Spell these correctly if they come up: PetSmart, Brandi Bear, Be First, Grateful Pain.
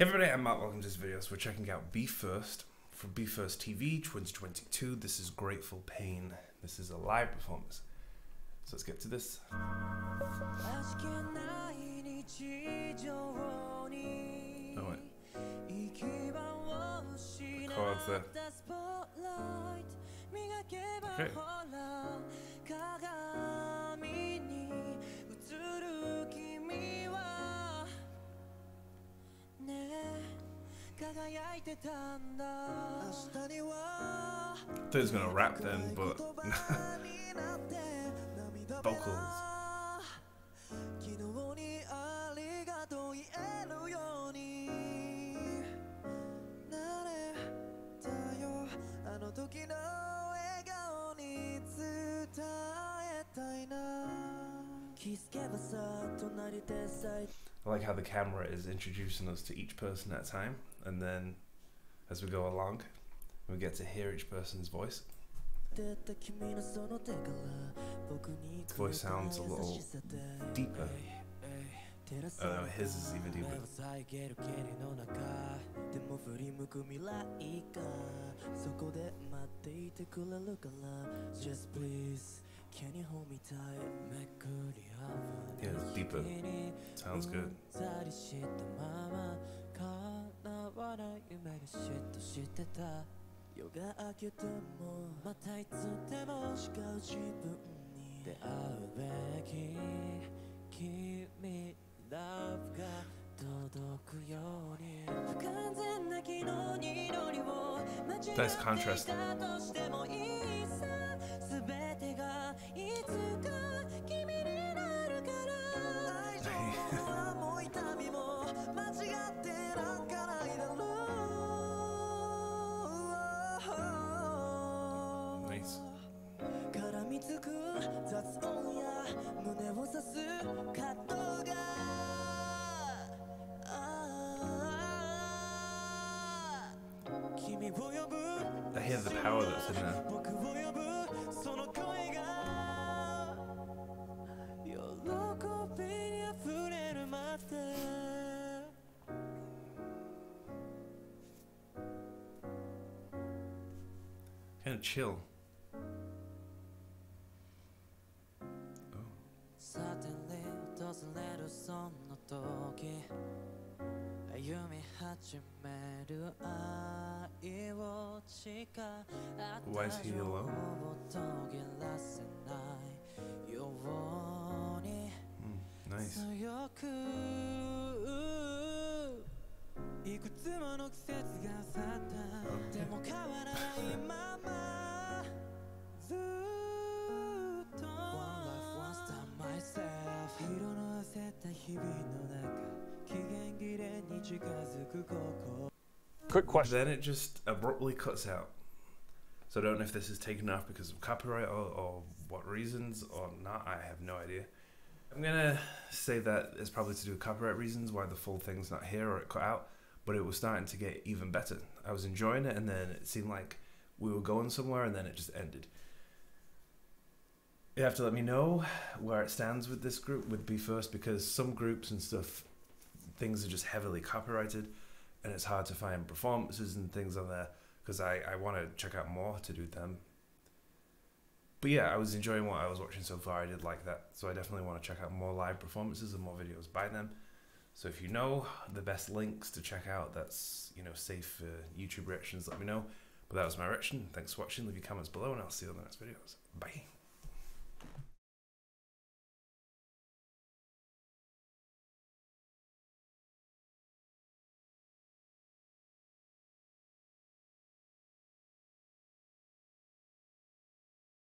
Hey everybody, I'm Mark. Welcome to this video. So we're checking out Be First from Be First TV 2022. This is Grateful Pain. This is a live performance. So let's get to this. Oh wait. The chords there. Okay. I thought he was gonna rap then, but vocals. I like how the camera is introducing us to each person at a time, and then as we go along we get to hear each person's voice. His voice sounds a little deeper. I don't know, his is even deeper. Can you hold me tight? Yeah, it's deeper. Sounds good. Nice contrast. Nice. I hear the power that's in there. Kind of chill. Why is he alone? Nice. Quick question. Then it just abruptly cuts out. So I don't know if this is taken off because of copyright or what reasons or not. I have no idea. I'm gonna say that it's probably to do with copyright reasons why the full thing's not here or it cut out, but it was starting to get even better. I was enjoying it, and then it seemed like we were going somewhere, and then it just ended. You have to let me know where it stands with this group, with Be First, because some groups and stuff, things are just heavily copyrighted, and it's hard to find performances and things on there, because I want to check out more to do them. But yeah, I was enjoying what I was watching so far. I did like that, so I definitely want to check out more live performances and more videos by them. So if you know the best links to check out that's, you know, safe for YouTube reactions, let me know. But that was my reaction. Thanks for watching. Leave your comments below and I'll see you on the next videos. Bye.